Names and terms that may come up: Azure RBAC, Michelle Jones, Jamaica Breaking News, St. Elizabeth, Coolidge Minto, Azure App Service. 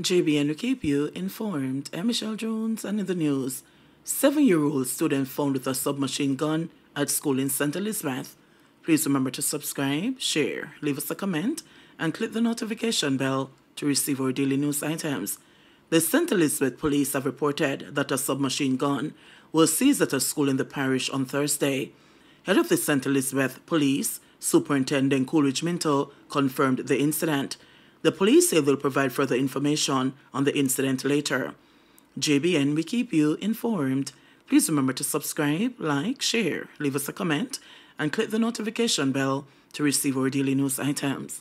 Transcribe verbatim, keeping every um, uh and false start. J B N will keep you informed. I'm Michelle Jones, and in the news, seven-year-old student found with a submachine gun at school in Saint Elizabeth. Please remember to subscribe, share, leave us a comment, and click the notification bell to receive our daily news items. The Saint Elizabeth police have reported that a submachine gun was seized at a school in the parish on Thursday. Head of the Saint Elizabeth Police, Superintendent Coolidge Minto, confirmed the incident. The police say they'll provide further information on the incident later. J B N, we keep you informed. Please remember to subscribe, like, share, leave us a comment, and click the notification bell to receive our daily news items.